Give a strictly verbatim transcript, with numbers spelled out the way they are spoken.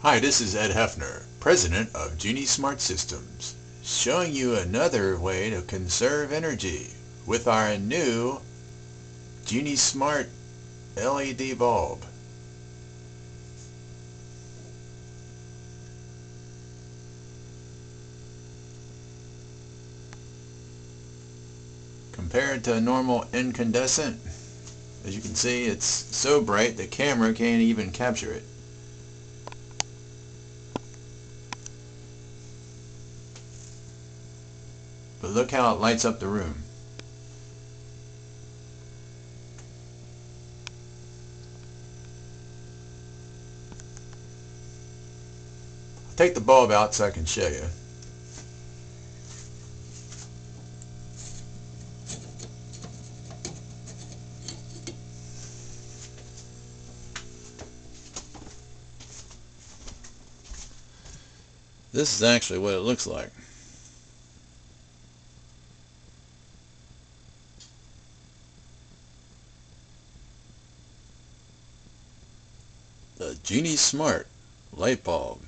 Hi, this is Ed Hefner, president of Genie Smart Systems, showing you another way to conserve energy with our new Genie Smart L E D bulb. Compared to a normal incandescent, as you can see, it's so bright the camera can't even capture it. But look how it lights up the room. I'll take the bulb out so I can show you. This is actually what it looks like. The Genie Smart light bulb.